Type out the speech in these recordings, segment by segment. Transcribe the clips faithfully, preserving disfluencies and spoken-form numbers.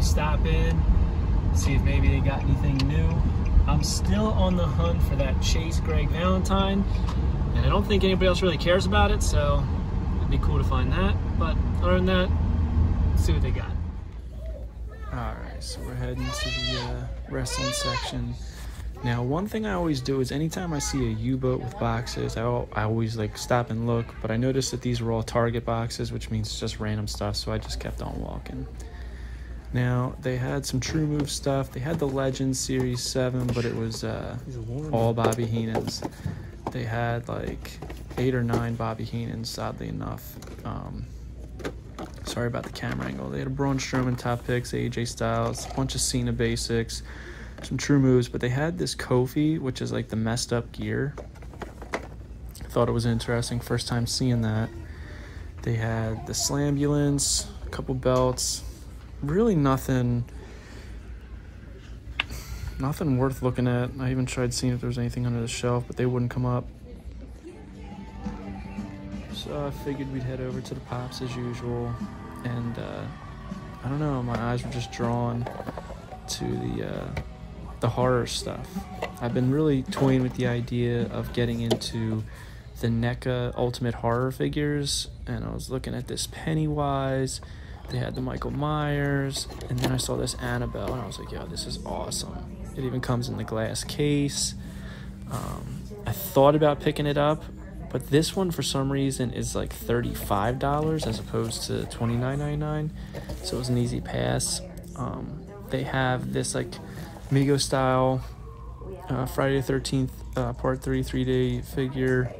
to stop in, see if maybe they got anything new. I'm still on the hunt for that Chase Greg Valentine, and I don't think anybody else really cares about it, so it'd be cool to find that. But other than that, let's see what they got. Alright, so we're heading to the uh, wrestling section. Now, one thing I always do is anytime I see a U-boat with boxes, I, I always like stop and look, but I noticed that these were all Target boxes, which means just random stuff, so I just kept on walking. Now, they had some True Move stuff. They had the Legends Series seven, but it was uh, all Bobby Heenan's. They had like eight or nine Bobby Heenan's, oddly enough. Um, sorry about the camera angle. They had a Braun Strowman top picks, A J Styles, a bunch of Cena basics, some True Moves, but they had this Kofi, which is like the messed up gear. I thought it was interesting, first time seeing that. They had the Slambulance, a couple belts, really nothing nothing worth looking at. I even tried seeing if there was anything under the shelf, but they wouldn't come up, so I figured we'd head over to the Pops as usual. And uh, I don't know, my eyes were just drawn to the uh, the horror stuff. I've been really toying with the idea of getting into the NECA Ultimate Horror Figures, and I was looking at this Pennywise. They had the Michael Myers, and then I saw this Annabelle, and I was like, yo, this is awesome. It even comes in the glass case. Um, I thought about picking it up, but this one for some reason is like thirty-five dollars as opposed to twenty-nine ninety-nine, so it was an easy pass. Um, they have this like Mego style uh, Friday the thirteenth uh, part three three-day figure,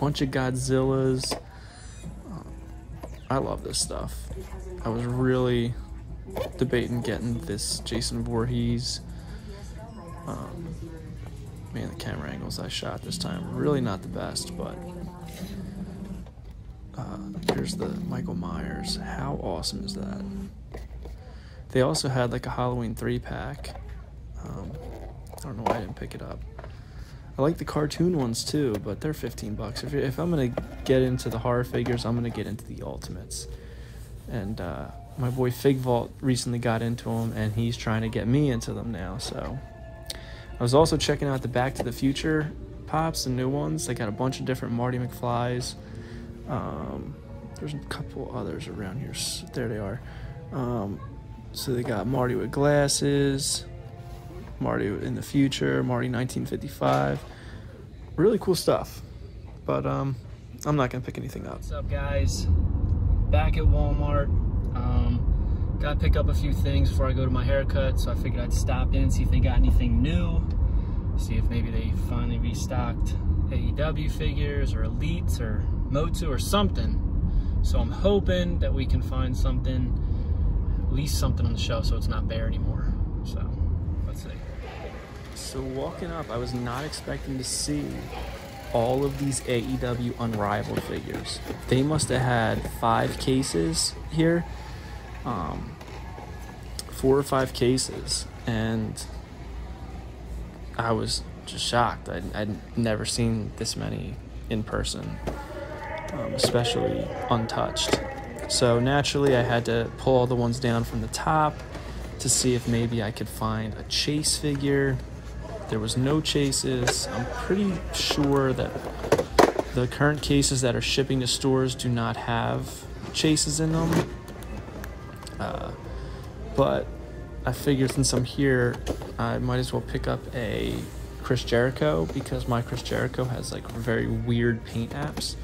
bunch of Godzillas. I love this stuff. I was really debating getting this Jason Voorhees. Um, man, the camera angles I shot this time were really not the best, but uh, here's the Michael Myers. How awesome is that? They also had like a Halloween three-pack. Um, I don't know why I didn't pick it up. I like the cartoon ones too, but they're fifteen bucks. If, if I'm gonna get into the horror figures, I'm gonna get into the Ultimates. And uh, my boy Fig Vault recently got into them, and he's trying to get me into them now. So I was also checking out the Back to the Future Pops, the new ones. They got a bunch of different Marty McFlies. Um, there's a couple others around here. There they are. Um, so they got Marty with glasses, Marty in the future, Marty nineteen fifty-five. Really cool stuff, but um, I'm not gonna pick anything up. What's up, guys? Back at Walmart. Um, gotta pick up a few things before I go to my haircut, so I figured I'd stop in, see if they got anything new, see if maybe they finally restocked A E W figures or Elites or Motu or something. So I'm hoping that we can find something, at least something on the shelf, so it's not bare anymore. So let's see. So walking up, I was not expecting to see all of these A E W Unrivaled figures. They must have had five cases here, um, four or five cases, and I was just shocked. I'd, I'd never seen this many in person, um, especially untouched. So naturally, I had to pull all the ones down from the top to see if maybe I could find a Chase figure. There was no Chases. I'm pretty sure that the current cases that are shipping to stores do not have Chases in them. Uh, but I figured since I'm here, I might as well pick up a Chris Jericho, because my Chris Jericho has like very weird paint apps.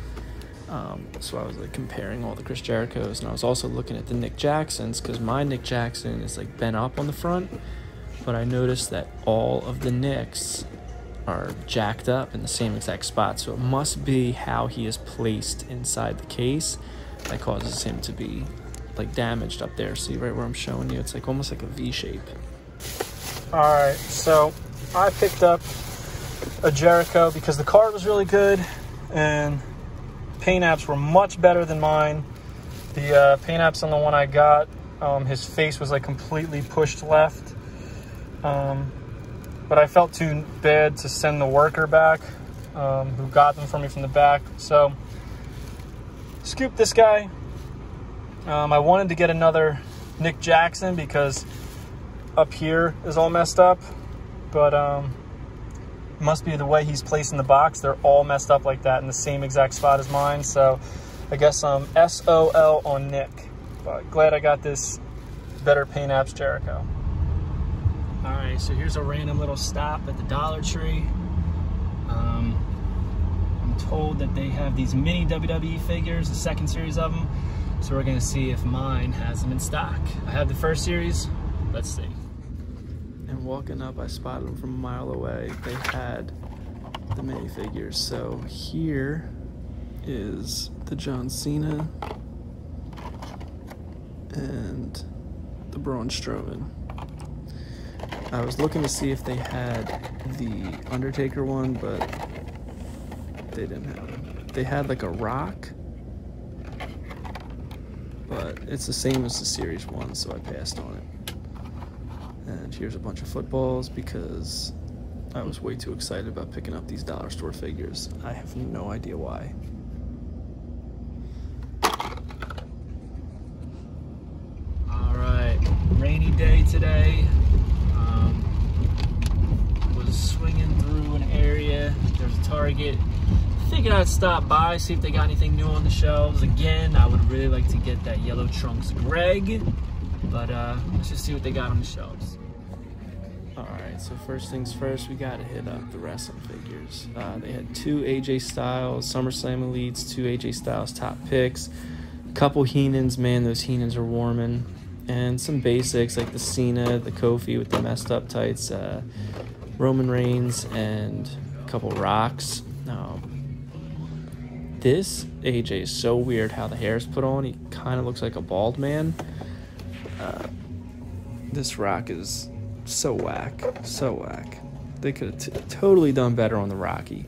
Um, so I was like comparing all the Chris Jerichos, and I was also looking at the Nick Jacksons, because my Nick Jackson is like bent up on the front. But I noticed that all of the Nicks are jacked up in the same exact spot, so it must be how he is placed inside the case that causes him to be like damaged up there. See right where I'm showing you? It's like almost like a V shape. All right, so I picked up a Jericho because the card was really good and paint apps were much better than mine. The uh, paint apps on the one I got, um, his face was like completely pushed left. Um, but I felt too bad to send the worker back, um, who got them for me from the back. So, scooped this guy. Um, I wanted to get another Nick Jackson because up here is all messed up. But um, must be the way he's placing the box. They're all messed up like that in the same exact spot as mine. So I guess I'm S O L on Nick. But glad I got this better paint apps Jericho. All right, so here's a random little stop at the Dollar Tree. Um, I'm told that they have these mini W W E figures, the second series of them. So we're gonna see if mine has them in stock. I have the first series, let's see. And walking up, I spotted them from a mile away. They had the minifigures. So here is the John Cena and the Braun Strowman. I was looking to see if they had the Undertaker one, but they didn't have it. They had like a Rock, but it's the same as the series one, so I passed on it. And here's a bunch of footballs because I was way too excited about picking up these dollar store figures. I have no idea why. All right, rainy day today. Swinging through an area, there's a Target. Figured I'd stop by, see if they got anything new on the shelves. Again, I would really like to get that Yellow Trunks Greg, but uh, let's just see what they got on the shelves. Alright, so first things first, we gotta hit up the wrestling figures. Uh, they had two A J Styles, SummerSlam Elites, two A J Styles top picks, a couple Heenans, man, those Heenans are warming, and some basics like the Cena, the Kofi with the messed up tights, uh, Roman Reigns, and a couple Rocks. Um, this A J is so weird how the hair is put on. He kind of looks like a bald man. Uh, this Rock is so whack, so whack. They could have totally done better on the Rocky.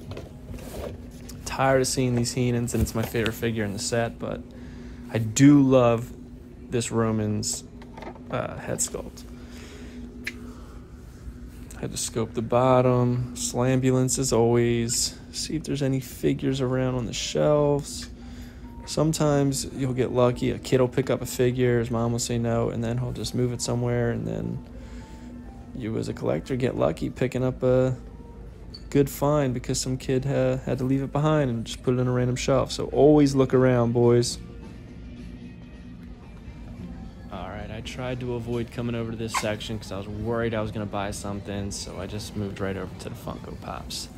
Tired of seeing these Heenans, and it's my favorite figure in the set, but I do love this Roman's uh, head sculpt. Had to scope the bottom, Slambulance as always, see if there's any figures around on the shelves. Sometimes you'll get lucky, a kid will pick up a figure, his mom will say no, and then he'll just move it somewhere, and then you as a collector get lucky picking up a good find because some kid uh, had to leave it behind and just put it on a random shelf. So always look around, boys. Tried to avoid coming over to this section because I was worried I was going to buy something, so I just moved right over to the Funko Pops.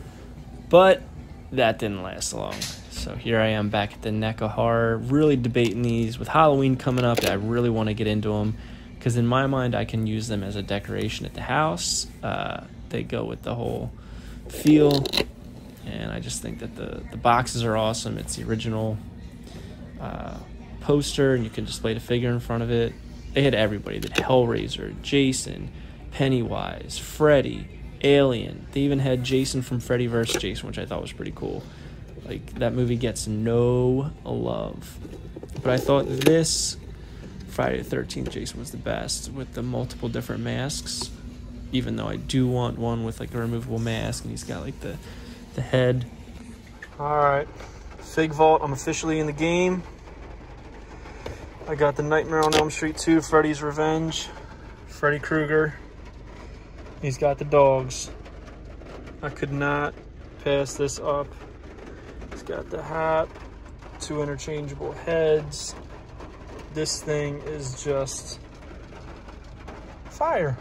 But that didn't last long. So here I am back at the NECA Horror, really debating these. With Halloween coming up, I really want to get into them because in my mind I can use them as a decoration at the house. Uh, they go with the whole feel, and I just think that the, the boxes are awesome. It's the original uh, poster, and you can display the figure in front of it. They had everybody. They had Hellraiser, Jason, Pennywise, Freddy, Alien. They even had Jason from Freddy versus. Jason, which I thought was pretty cool. Like, that movie gets no love. But I thought this Friday the thirteenth Jason was the best with the multiple different masks, even though I do want one with, like, a removable mask, and he's got, like, the, the head. All right. Fig Vault, I'm officially in the game. I got the Nightmare on Elm Street two, Freddy's Revenge, Freddy Krueger. He's got the dogs. I could not pass this up. He's got the hat, two interchangeable heads. This thing is just fire.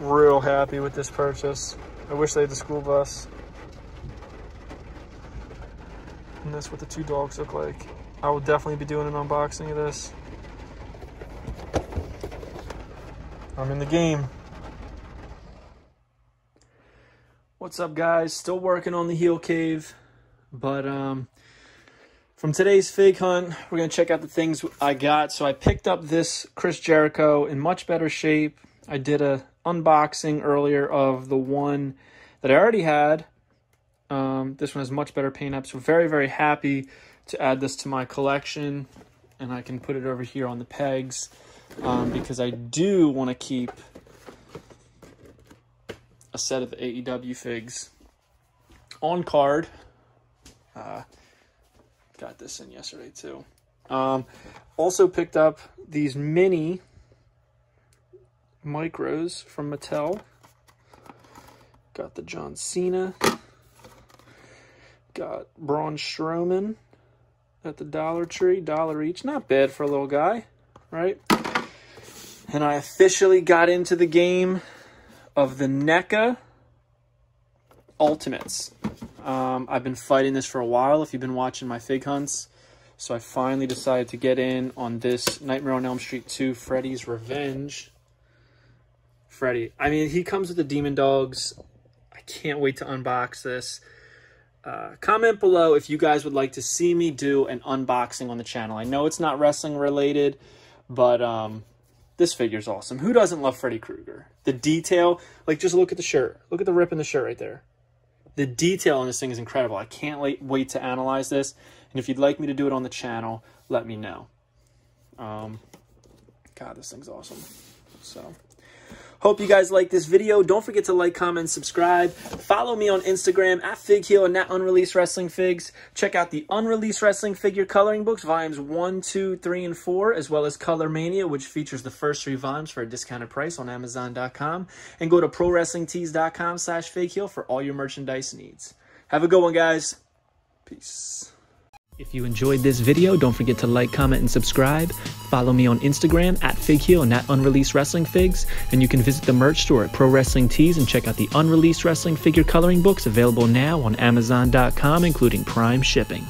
Real happy with this purchase. I wish they had the school bus. And that's what the two dogs look like. I will definitely be doing an unboxing of this. I'm in the game. What's up, guys? Still working on the heel cave, but um, from today's fig hunt, we're gonna check out the things I got. So I picked up this Chris Jericho in much better shape. I did a unboxing earlier of the one that I already had. Um, this one has much better paint up, so very, very happy to add this to my collection, and I can put it over here on the pegs um, because I do want to keep a set of A E W figs on card. Uh, got this in yesterday too. Um, also picked up these mini micros from Mattel. Got the John Cena. Got Braun Strowman at the Dollar Tree. Dollar each. Not bad for a little guy, right? And I officially got into the game of the NECA Ultimates. Um, I've been fighting this for a while if you've been watching my fig hunts. So I finally decided to get in on this Nightmare on Elm Street two Freddy's Revenge. Freddy. I mean, he comes with the demon dogs. I can't wait to unbox this. Uh, comment below if you guys would like to see me do an unboxing on the channel. I know it's not wrestling related, but um, this figure's awesome. Who doesn't love Freddy Krueger? The detail, like just look at the shirt. Look at the rip in the shirt right there. The detail in this thing is incredible. I can't wait to analyze this. And if you'd like me to do it on the channel, let me know. Um, God, this thing's awesome. So, hope you guys like this video. Don't forget to like, comment, subscribe. Follow me on Instagram at FigHeel and at Unreleased Wrestling Figs. Check out the Unreleased Wrestling Figure Coloring Books, volumes one, two, three, and four, as well as Color Mania, which features the first three volumes for a discounted price on Amazon dot com. And go to Pro Wrestling Tees dot com slash FigHeel for all your merchandise needs. Have a good one, guys. Peace. If you enjoyed this video, don't forget to like, comment, and subscribe. Follow me on Instagram at FigHeel and at Unreleased Wrestling Figs. And you can visit the merch store at Pro Wrestling Tees and check out the Unreleased Wrestling Figure Coloring Books available now on Amazon dot com, including Prime shipping.